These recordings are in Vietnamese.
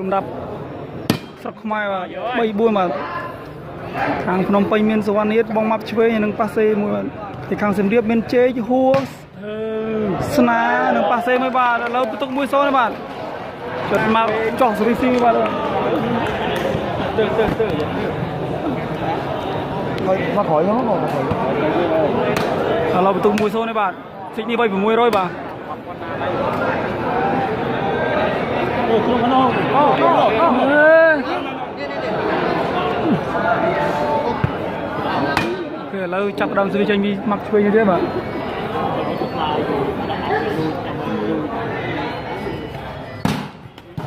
ลุมดับสักไม่ว่าใบบัวมาทางพนมไปเมียนสวรรค์นี้บองมับช่วยหนึ่งปาเซ่มวยที่ข้างเสียมเรียบเมียนเจ๊หัวสนาหนึ่งปาเซ่ไม่บาดแล้วตุกมวยโซ่ไม่บาดจดมาจ่อสุริซีไม่บาดมาขอยเขาบอกเราตุกมวยโซ่ไม่บาดสิ่งนี้ใบผมมวยร้อยบาทโอ้โหโอ้โหโอ้โหโอ้โหแล้วจับดำสุดใจมีมักช่วยอยู่ด้วยมั้ย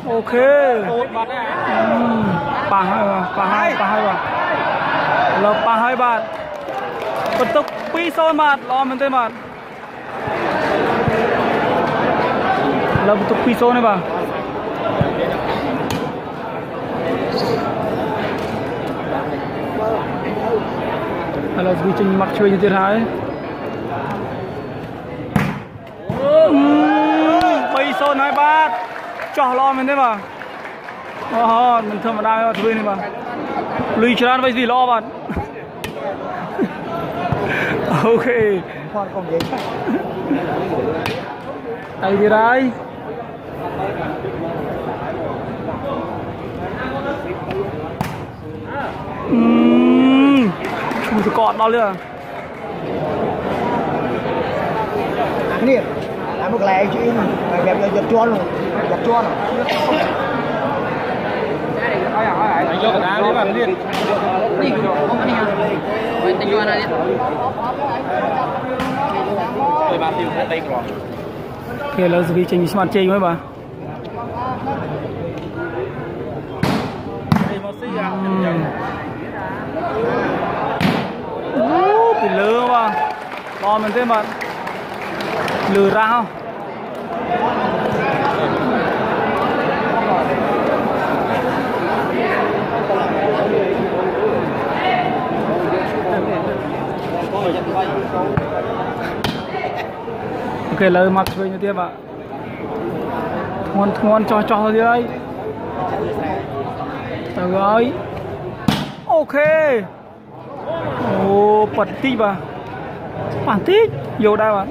โอเคปาให้บาทเราปาให้บาทประตูปีโซนบาทรอมันเต็มบาทเราประตูปีโซนได้ปะเราวิจิตรมักช่วยยืดท้ายไปโซนไหนบ้างจ่อรอมันได้ป่ะอ๋อมันธรรมดาแล้วช่วยนี่ป่ะลุยชนะไปสิรอป่ะโอเคไอ้ที่ไรมือกอดเราเลยนี่แล้วมึงแหลกจีนแบบจะจวนจะจวนนี่ก็ได้นี่แบบนี้นี่ก็ไม่ได้ไม่ติดจวนอะไรเนี่ยไปบ้านติวไปตีกรอบโอเคเราจะไปเชียงสมาร์ทเชียงไหมบ้างปิดเลือว่ะรอมันเต็มบัดหรือราวโอเคเลยมัดช่วยอยู่เดียบอ่ะทวนจ่อๆเลยตะไคร้โอเคโอ้ปัดตีป่ะปัดตีโยได้ป่ะ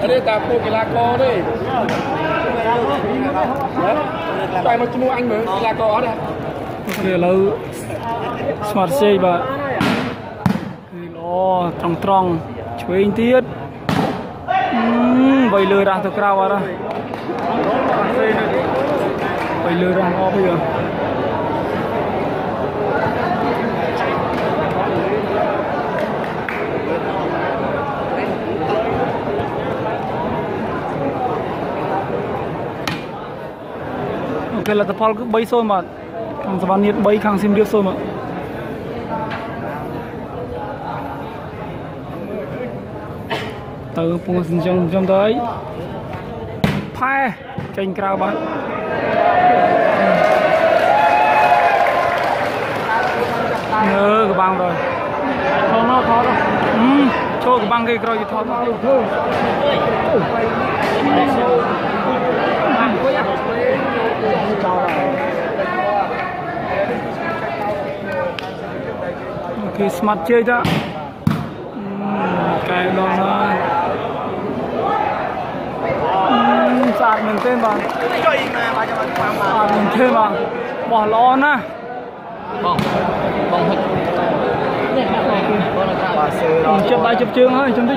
อันนี้ตาโคกีฬาโกนี่ตายมาจมูกอันเหมือนกีฬาโกนะโอเคแล้วสมาร์ทเซ่ป่ะคือรอตรงช่วยอินเทียดไปเลยด่าตัวกราวอะไรไปเลยด่าออกไปเหรอโอเคแล้วแต่พอลก็ใบโซนมาข้างสวรรค์นี้ใบข้างซิมเรียบโซนมาเติมปูนจงเตยแพ้เก่งกล้าบ้างกระบังเลยทองนอกทอดโชว์กระบังกี่กรอยทอดโอเคสมาร์ทเจจ้ะไกลลงนะสาดเหมือนเต้นบ้างสาดเหมือนเต้นบ้างบ่อร้อนนะบ่อหุ่นจับใบจับเชือกให้จับดิ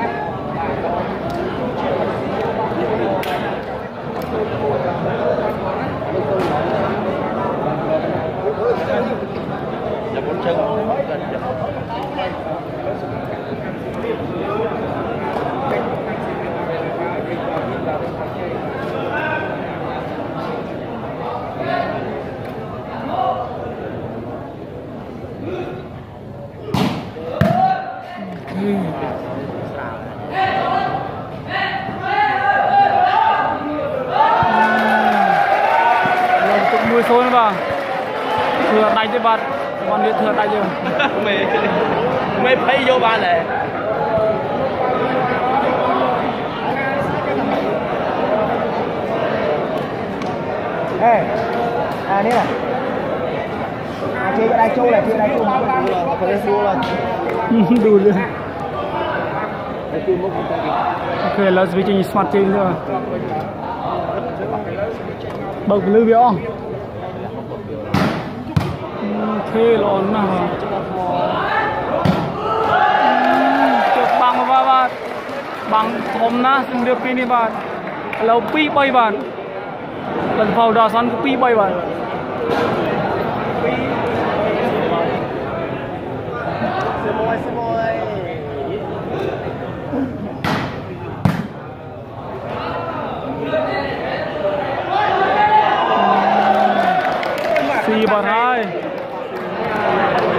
Mùi xôi nó vào thừa tay chứ bạn còn biết thừa tay chưa mày phải vô ba này ê à đấy à chơi đại châu này chơi đại châu máu này chơi xua rồi đủ luôn ok là vì chơi smart team rồi bật lưu biểu thế lon nào chụp bằng mà ba bằng thom na xin được pin đi bạn lâu pi bay bạn lần vào đào xoắn pi bay bạn xì bạn hai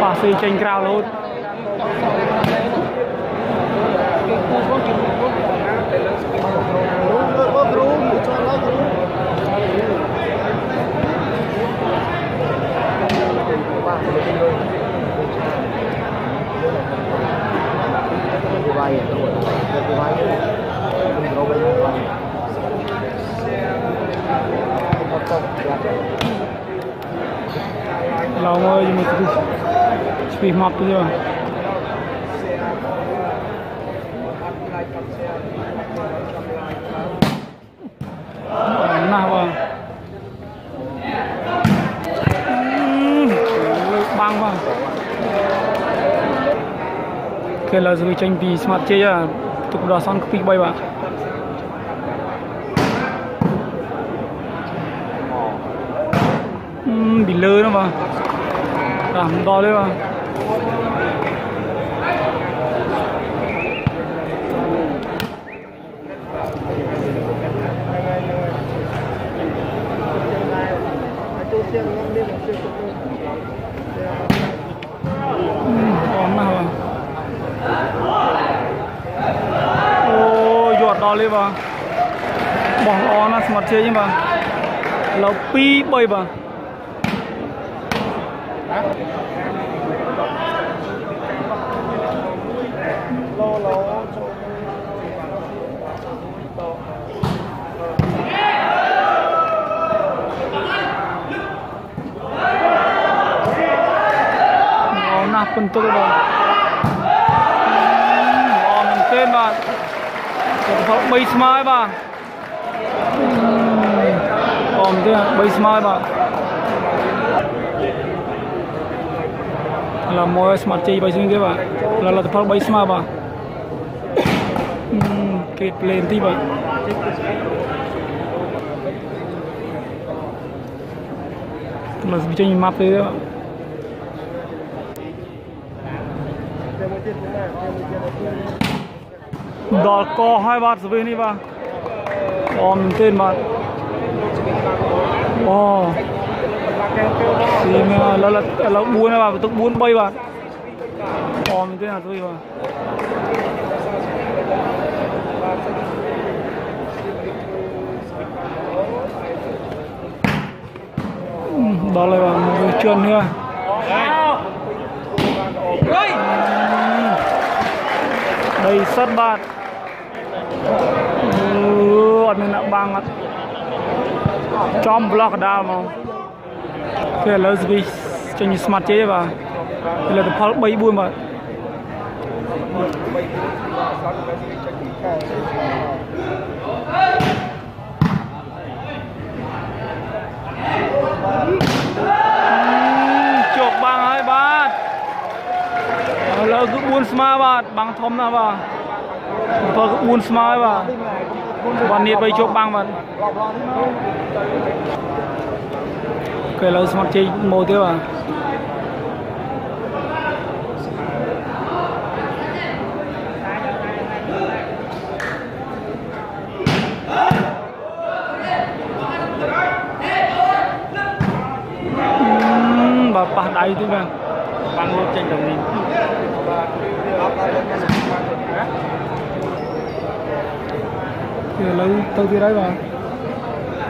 và xì chênh cao luôn lòng ơi nhưng mà bị mập rồi nào băng vào cái là dưới tranh vì smart chơi à tụi đỏ son copy bay bạn bị lơ nó mà làm to đấy mà ôi giọt to lên mà bỏ ó nó mặt chơi nhưng mà là pi bơi vào tôi rồi bò nằm tên bạn còn bay smile bạn còn thế bay smile bạn là môi smart chơi bay xuống kia bạn là tập bay smile bạn cái plane tí bạn là chơi như map đấy bạn đỏ co hai bát dưới này ba còn tên bạn wow thì là buôn này bạn tức buôn bay bạn còn tên là tôi mà đó là một chân nữa đây sắt bạn nên là băng trong block đào mà cái là USB cho như smart chế và là tập hợp bay buôn mà chụp băng hai bát là cứ buôn smart bát băng thom nào vào thôi cứ buôn smart vào còn nhiệt bay chụp băng mà cái là smart chế mô tiêu à Melayu itu bang, Banglo Cendang Mimpi. Lâu tao thì đấy bang,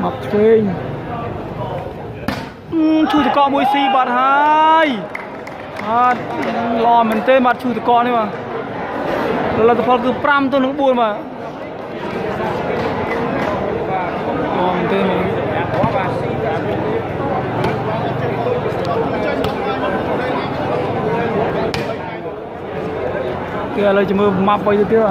Mập Quỳnh. Chui từ con Muối Si bạn hai. Lò mình tên mặt chui từ con đấy mà. Là từ phần cứ pram tôi nướng buồn mà. Lò mình tên mà. Kìa lời chỉ mơ mập vậy được chưa?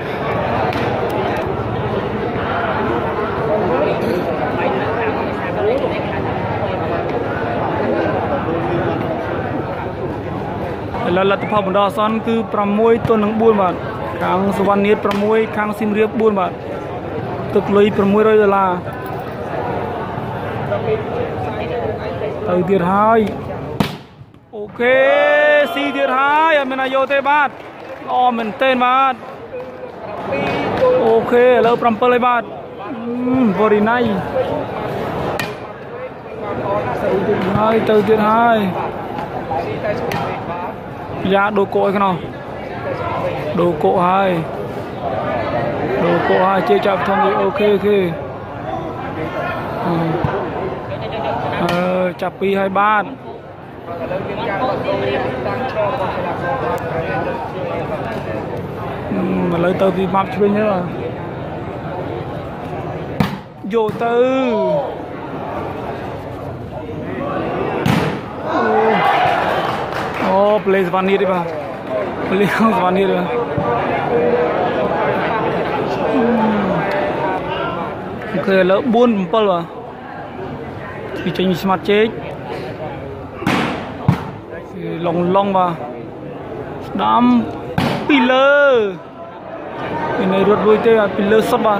Là lập pháp của đo son cứ 6 tuần nắng buôn bạn kháng Suvan Niết 6 kháng Sim Riệp buôn bạn tức lấy 600 đô la từ tiệt 2 ok si tiệt 2 ở bên này vô tây bát o mình tên bát ok lâu 7 bát vô đi này từ tiệt 2 giá đồ cội cái nào đồ cộ hai chơi chạp thông thì ok chạp pi 23 mà lấy tờ thì mập chơi nhớ là vô tư oh play Suvan Niết đi ba, play Suvan Niết ba. Ok lỡ buôn bẩn à? Thì chơi smart chết, long long ba, đám pillar, cái này ruột vui thế à pillar sắp ba.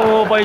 Ô bày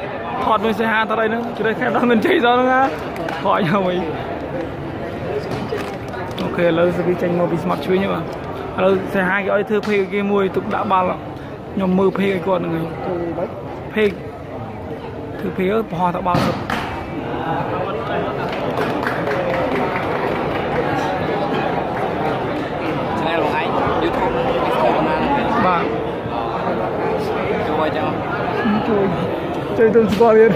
Thọt mình xe hà ra đây nữa. Chứ đây khép đó mình chạy ra nữa ha. Khỏi nhau mấy. Ok lâu sẽ bị tranh màu bị smart chui nhé bạn. Lâu sẽ hai cái ơi thưa phê cái mùi tục đã ba lọ. Nhóm mơ phê cái con này. Phê thưa phê ớt hòa tạo bao lọ. Bạn chơi tôi có biết.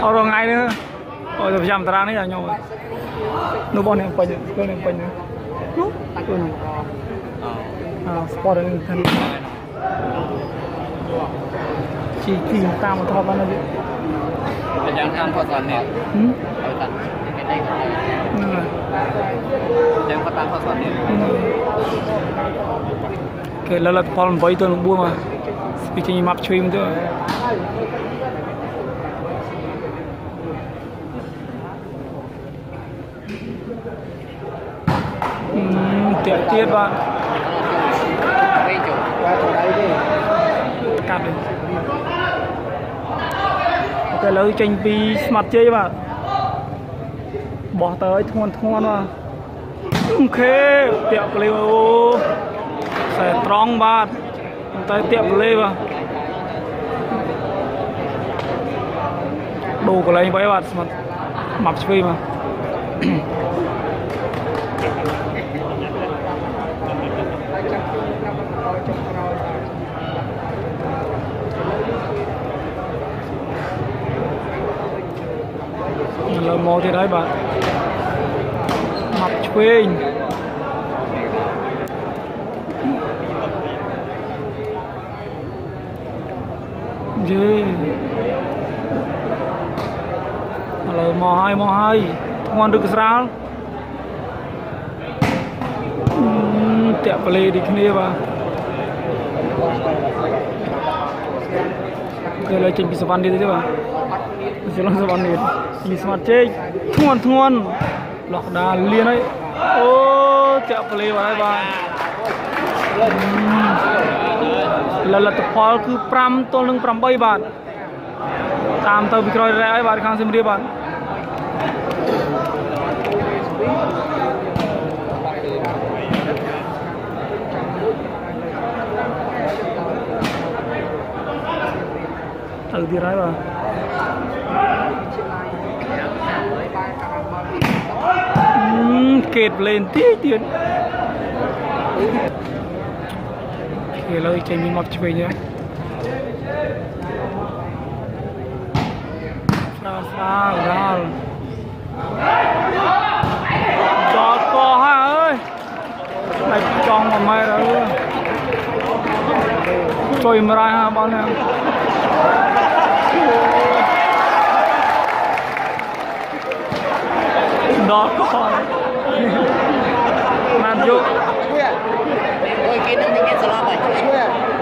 Thôi rồi ngay nữa. Ôi rồi chạm ra đấy là nhau rồi. Nó bọn em quay nữa, nó em quay nữa. Đúng, tôi này. Sport là người thân. Chỉ tìm ta mà thọt vào nó vậy. Phải chẳng tham thọt toàn nè. Thọt toàn, cái này có thể. Đúng rồi. Chẳng có tham thọt toàn nè. Kể là lật phó lần vấy tôi nó buông mà. Vì chỉ nhìn mập chơi một chút rồi. Tiệt tiết bạn cắt đi ok lấy tranh pi smart chơi bạn bỏ tới thôn mà ok tiệm lê sẽ tròn bát tới tiệm lê mà đồ của lấy bấy bát mà mập chơi mà lời mô thì đấy bạn mập quên gì lời mô hai ngon được sao tiệm play đi kia bà cái lời trình bị sập ăn đi thế bà sẽ làm sập ăn đi bị sập chết thuần lọc đà liền đấy ô tiệm play bà đấy bà là tập pháo cứ pram to lưng pram bay bà tam tàu bị coi ra ấy bà khang xem đi bà từ đi ra rồi kẹt lên tí tiền thì lời chạy mình mọc cho mình nhé sao sao ra cho co ha ơi này con mà mày đó chơi mà ra ha bọn này đó con mà vô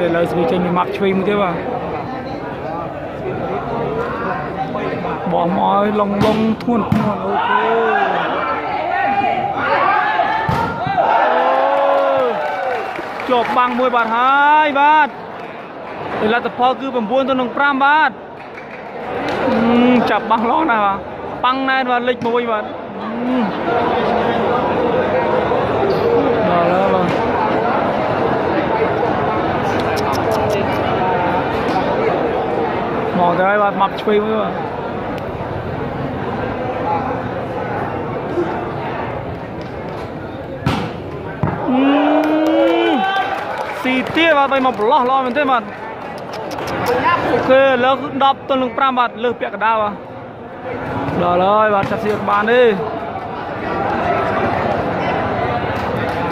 để lấy sự tranh mặt chơi một cái mà bỏ mọi lòng bông thuần ok chộp bằng 10 bạt 2 bạt thì là tập phơ cứ bằng buôn tôi nồng pram bát chập bằng lon này mà băng này và lịch mùi mà đó là mà mỏ cái bát mập chui mới mà xì tia vào tay mập lon lon mình thế mà ok lớp đập tuần lùng pram bạt lượp bẹt cả đao à đó rồi bạn chặt xịt bàn đi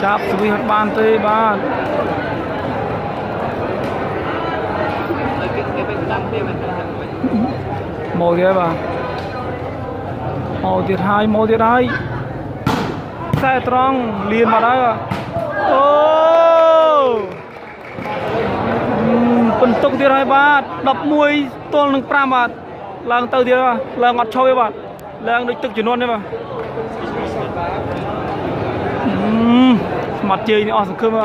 chặt xịt bàn tê bàn màu kia bạn màu thứ hai xe trăng liền vào đấy à ô phần tục thứ hai bạn đập muối tuần lùng pram bạt làng tàu thì là làng ngọt cho bạn làng được tự chuyển luôn đấy mà mặt chơi nó sướng mà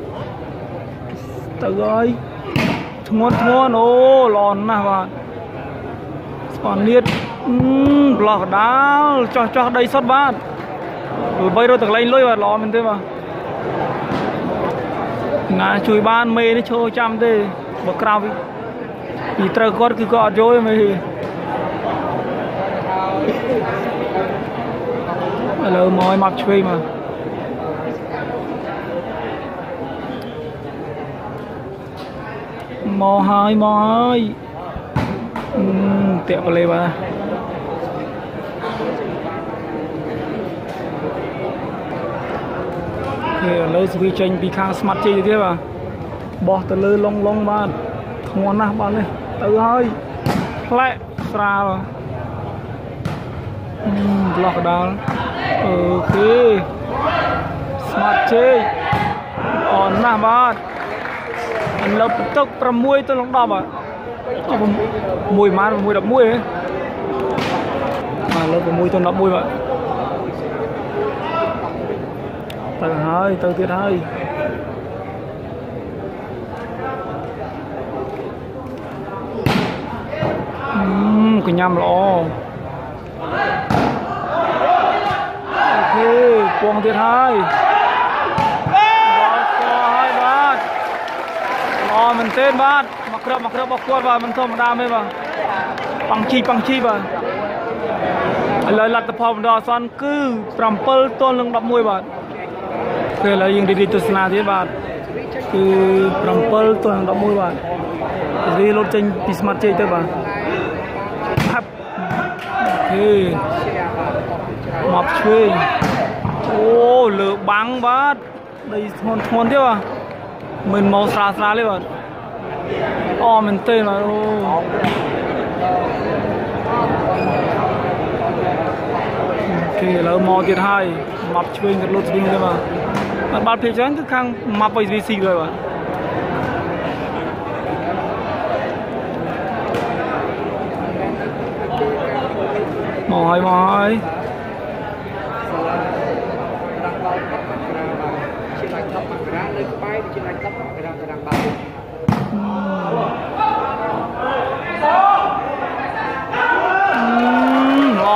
tự ơi thua nó lòn nào bạn còn liệt lọt đá cho đây sót bạn rồi bây đôi tầng lên lôi vào lò mình thế mà ngà chùi ban mê nó chơi chăm thế bậc cao thì trời con cứ gọi rồi mày phải lừa mọi mặt stream mà. Mò hơi tiệm vào lề bà. Lỡ vì tranh bị khá smart chi thế bà. Bỏ từ lỡ long long bà. Không nè bà này. Tự hơi. Lẹ. Sra bà. Block down. Ok. Smart chi. Ổn nè bà. Anh lỡ tức 6 tới long đọc bà. Mùi má là mùi đập mùi ấy. Mà lỡ mùi tôi đập mùi bà. Từ tiết hơi cái nhầm lỗ. Ok, quăng tiết hơi. Bát co hơi bát. Lò mình tên bát. Mặc rớp bọc quất vào mình thôi mà đam ấy vào. Bằng chi vào. Lời lật tập hợp đò xoắn cứ Trumpel tôn lưng đập mùi bát. Cái là những đi tụt na thế bạn, từ Trumpel tôi đang đọc môi bạn, đi lột chân Pismat chơi thế bạn, hấp, okay, mập chơi, ô lửa bắn bát, đây hồn thế bạn, mình màu xà đấy bạn, o mình tên là ô, cái là màu thứ hai, mập chơi cái lột chân thế bạn. Bạn thấy chẳng thức khăn mập với VC rồi bạn. Mỏi Lò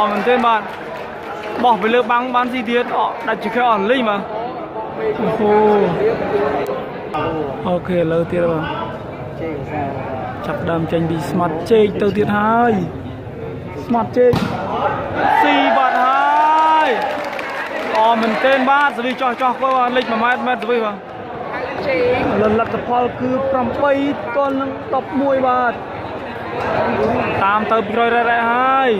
mình tên bạn. Bỏ với lớp băng bán gì tiết. Đặt chỉ khéo ẩn linh mà. Ok, lỡ tiết rồi. Chặt đam tranh bị Smart Chase từ tiết 2. Smart Chase Si bạn 2. Mình tên bát rồi cho qua lịch mà mát rồi vào. Lần lật tập Paul cứ 8 con top 10 bát. 8 tới rồi ra 2.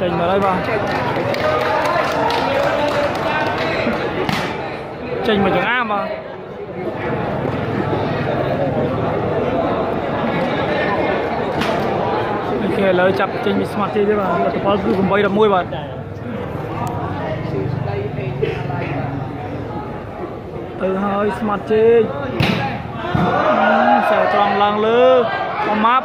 chành vào đây vào. Chành vào chẳng am mà. Ok, lời chặt chành bị Smart thế mà. Tập pháo cứ cùng bay đập môi vào. Từ hơi Smart chê. Xèo tròn làng lư. Còn map.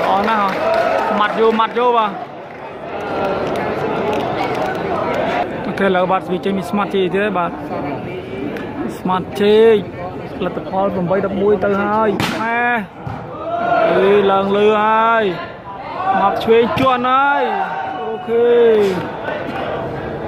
Đó nào mặt vô bà. Thế là bạn vì chơi Smart chơi thế bạn. Smart chơi là tập pháo cùng bay đập mũi từ 2 lần lừa 2 mặt chơi chuẩn ơi. Ok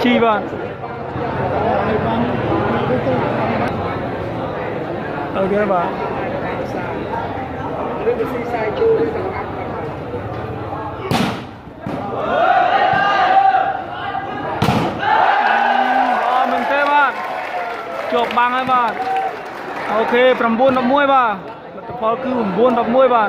chi bà ở kia bà mình thế bà chụp băng ấy bà ok cầm buôn đập mũi bà pháo cứ buôn đập mũi bà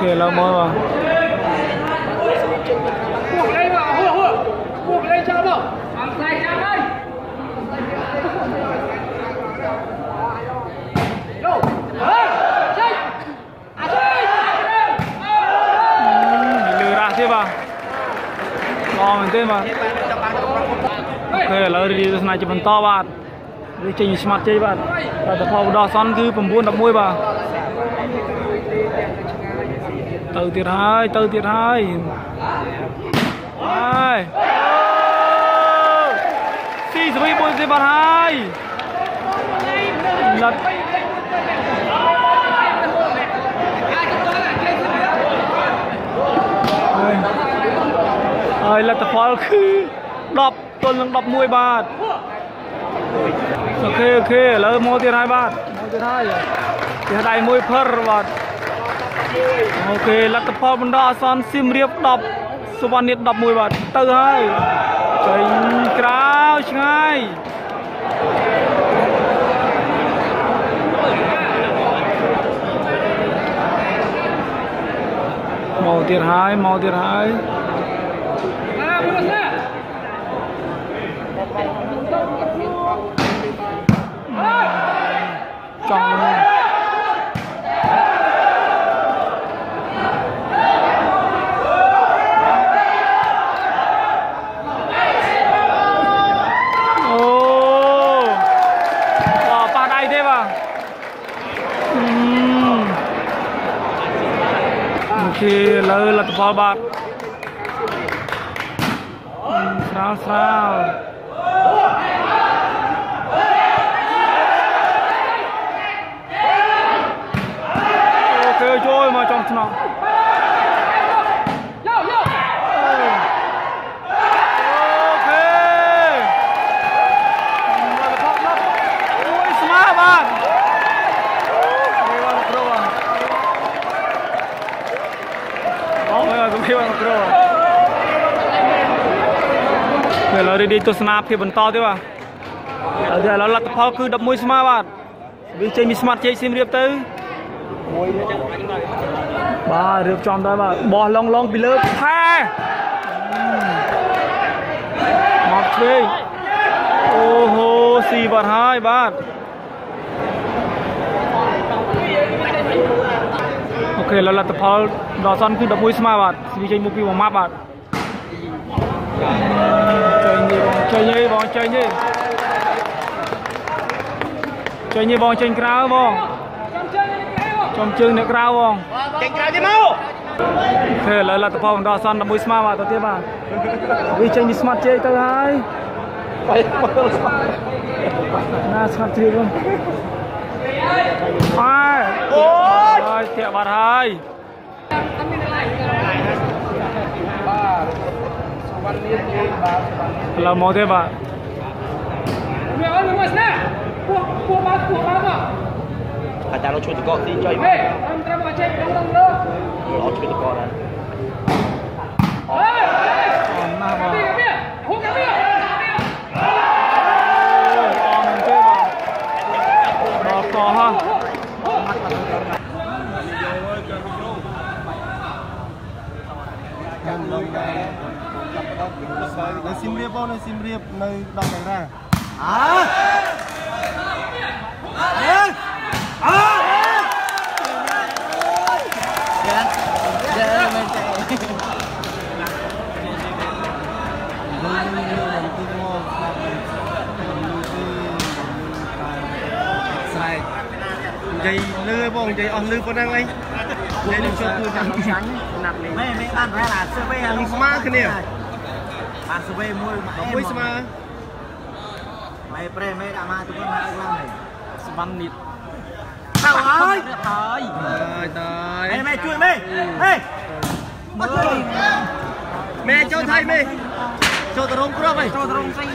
okay, là môi mà. Lừa ra thế bà. Lo mình thế mà. Okay, là đi này cho mình to bạn. Đi trình smart chơi bạn. Và tập phong đo son cứ bầm buôn đập môi bà. Từ tiệt hai si số bôi dây bàn hai lật ai lật tập pháo cứ đập tuần lần đập mười bạt ok ok lỡ môi tiệt hai bạt môi tiệt hai tiệt hai môi phật bạt ok lật tập phong mình đã xoắn sim riệp đập số bàn điện đập mùi bật từ hai chỉnh kéo ngay màu tiền hai chọn lời lật vào bạt sao sao ok chơi mà trong sân đi đi tôi snap thì vẫn to thế mà ở đây nó là phao cứ đập mũi smart bạn vì chơi mi smart chơi sim riệp tư ba riệp tròn đây mà bò long long bị lơ ha một chơi ô hô xì vào hai bạn ok nó là phao đỏ son cứ đập mũi smart bạn vì chơi mục tiêu map bạn chơi như bóng trên cao bóng trong chương nữa cao bóng trên cao đi mau thế là tập phong đo son là mũi smart mà tôi tiếp à vì chơi như smart chơi tới hai na smart chơi luôn hai rồi thiệt bạt hai là một thế bạn à ta nó chui được đi chơi nó chui được con này Này xin riêng bao, này xin riêng, này đặt này ra. À. Lên. À. Lên. Lên lên chạy. Dây lưới bông dây on lưới có đang lấy. Dây lưới cho tôi làm trắng, nặng này. Mấy ăn ra là sơ bê ăn smart cái này. Ăn sơ bê môi mà không biết smart. Mày pre mày đã mà tụi con ăn lắm này. Svan nịt. Tao ơi. Trời trời. Mày mày chui mày. Ê. Mày cho thay mày. Cho tao rung cua mày. Cho tao rung xanh.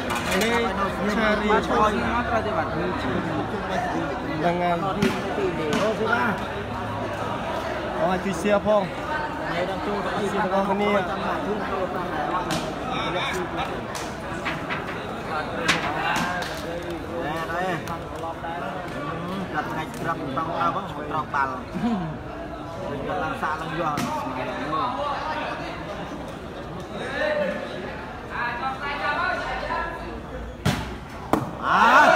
Mày mà cho đi nó ra đi bạn. Đang ăn. Ôi chui xe phong. Mày đang chui cái gì đó cái này. Đây. Đặt ngay trầm bằng áo bông rồi trọc bal. Mình làm xa làm giòn. À.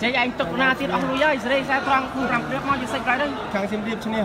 Chạy anh tục na tiết ông lui ơi, đây ra toàn cùng làm việc mau sạch cái đây. Càng xem điệp cho nè.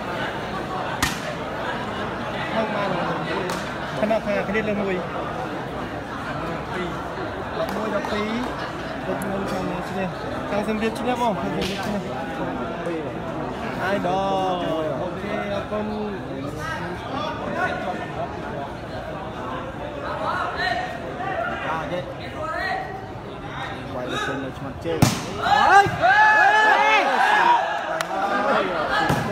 ขนาดขนาดเรื่องมวยมวยแบบตีมวยทางนี้ใช่ไหมทางเซมเบียชิ้นนี้บ้างทางเซมเบียชิ้นนี้ไอ้ดอโอเคเอาคนเด็กไวรัสเนี่ยมันเจ๊ม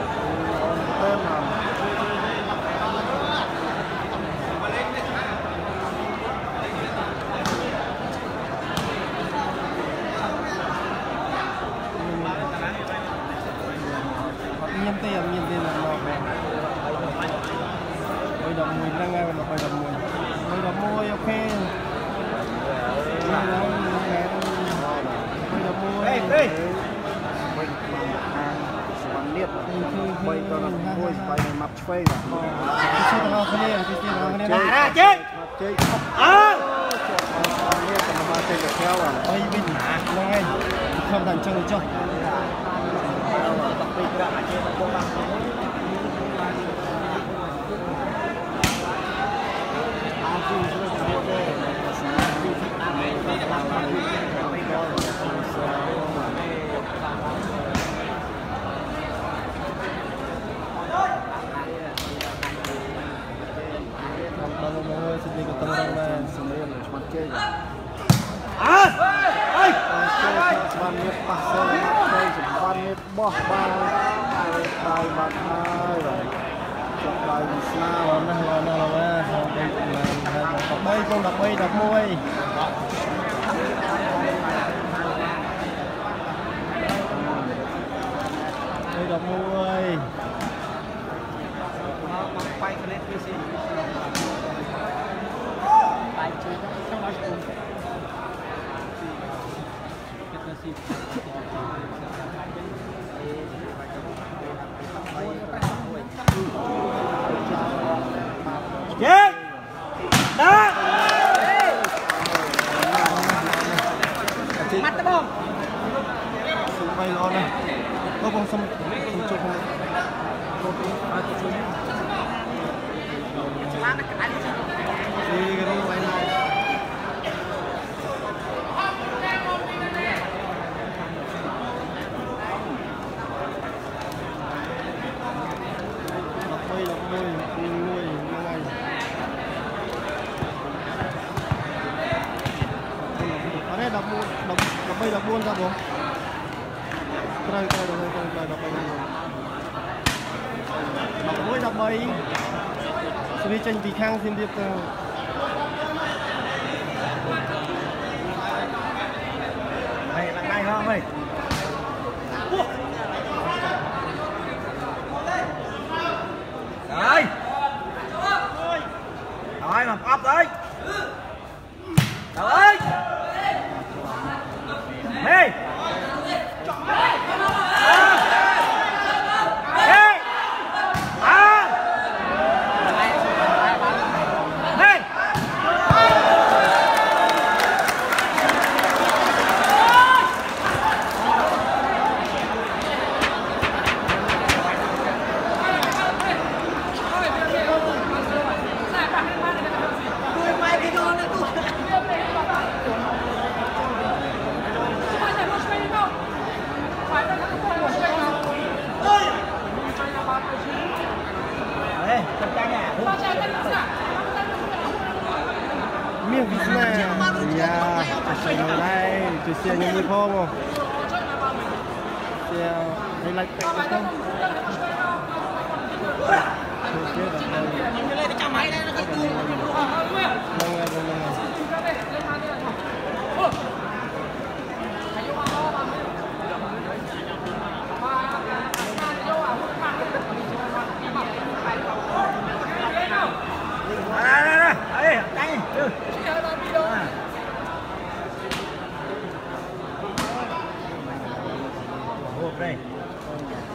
tên nào nhìn tiền là một này hơi đậm mùi đang ngay mà hơi đậm môi ok hơi đậm môi bây giờ là vui bây giờ mặt phê rồi chơi theo không thành chơi chơi bó ba tay bạc hai rồi chọc bài sao nó bay con đập bay đập môi đây đập môi quay connect với xin bài chơi không bao giờ yeah. Đó. Mắt đó không? Bay lo này. Nó không xong chụp không. Buôn ra bóng đây đây tranh vì khang xin điệp từ này là ngay không mày đấy đấy làm áp đấy đấy hey! Xe như như phô không? Xe hay lạch cạnh được không? Đây.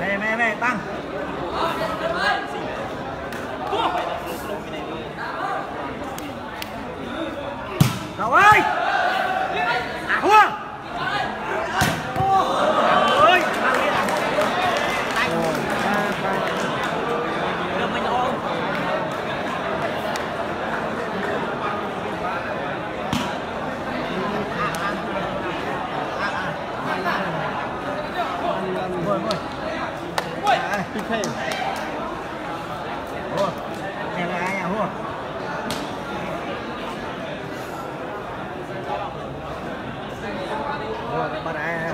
Này, này, này, tăng. Cậu ơi! À hua! Hãy subscribe cho kênh Ghiền Mì Gõ để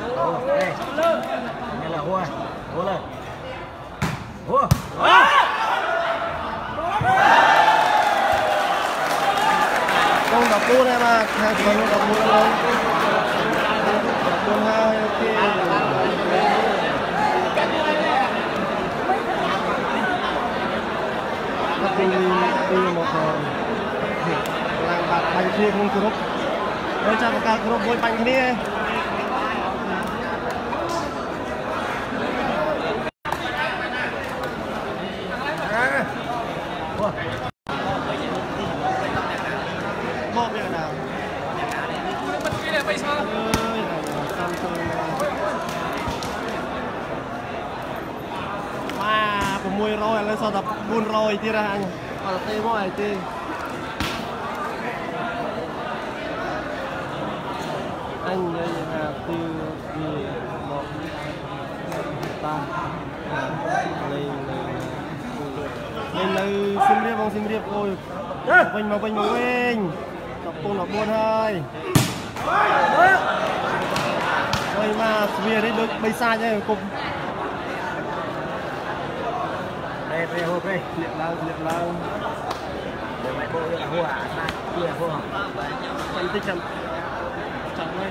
không bỏ lỡ những video hấp dẫn. Con đọc luôn em à, hai phần luôn đọc luôn luôn. Đọc luôn hai, ok. Hãy subscribe cho kênh Ghiền Mì Gõ để không bỏ lỡ những video hấp dẫn. Rồi thì ra anh còn là tê mọi tê anh đây là từ gì một ta lên lên xin riêng thôi mình mà quên tập cô là buồn hơi quay mà về đấy được bay xa nhá cùng. Về hộp đây, liệt lao để mày bộ là hô hả, kia hô hả phân tích chậm chậm đây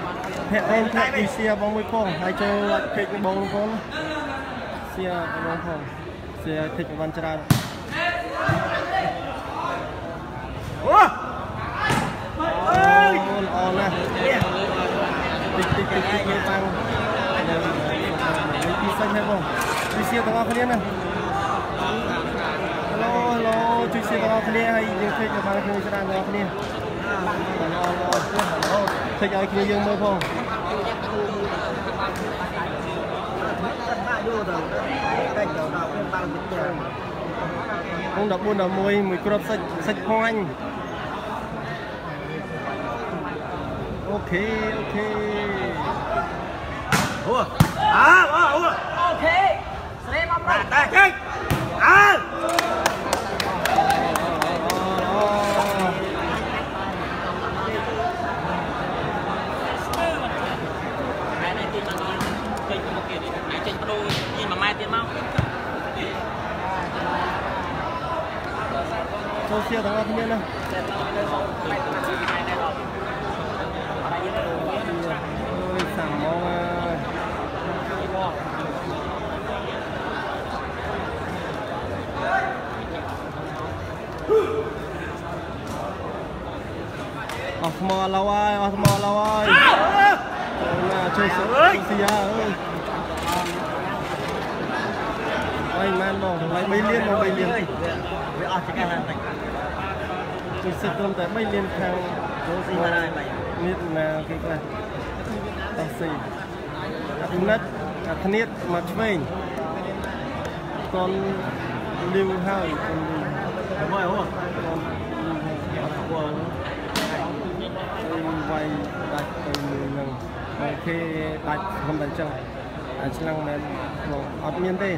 xe bóng với phong hay chơi lại kịch bóng con xe bóng phòng xe kịch văn trà không đọc buôn là môi mùi cột sạch sạch hoành. Ok ok ủa à ủa ok xem ông rồi đại kích à tôi chia thằng Thiên Nhiên Osmo lâu ai chơi sửa xìa ơi anh man bỏ lấy bay liên tôi sẽ tôn tại mấy liên khang biết là cái là tàu xì nát thét mặt mình con lưu hơi con mày không quay đặt từ khi đặt không đặt chân anh sang lên ở miền tây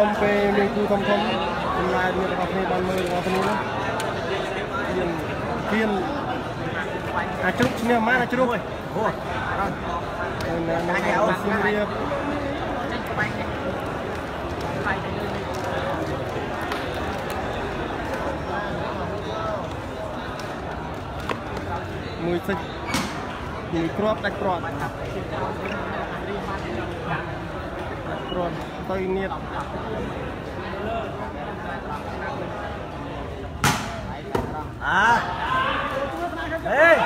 nhom về mình cứ thầm hôm nay mình gặp này ban mưa gặp này đó tiền chúc nha má chúc rồi mùi xịt mùi cọp đặc cọp tôi nhiệt à đây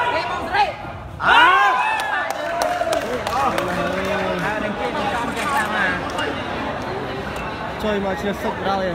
à chơi mà chưa sụp ra đây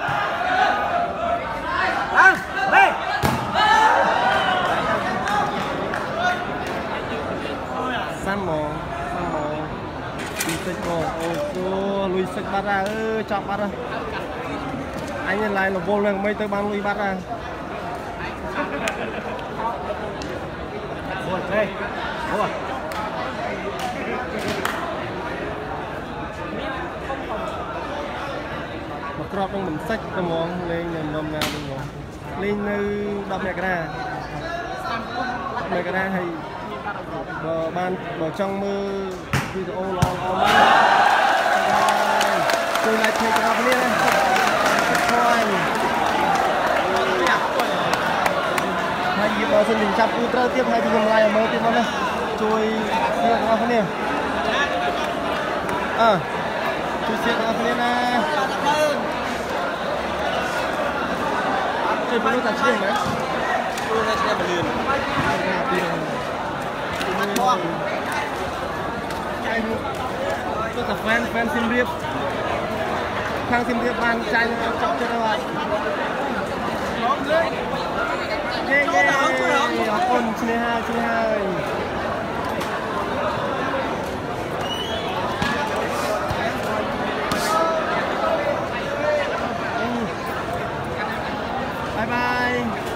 san mò lui sức bát ra chọc bát ra anh lại là vô lần mấy tới ban lui bát ra buồn đây buồn một cọp đang mình sách tao mong lên nhầm lầm nào đừng bỏ lên nơi đọc mẹ cái ra hay ban bỏ trong mơ video lo tôi lại thấy các bạn lên coi hai dịp đó xin mình chắp ultra tiếp hai dịp lại mới tiếp nó đây chui xe các bạn lên à chui xe các bạn lên nè chơi bao nhiêu tạt chiên đấy tôi ra xe liền chạy luôn tôi tập fan xin riêng khang xin riêng ban chạy chọc cho các bạn nghe nghe con chia hai bye bye.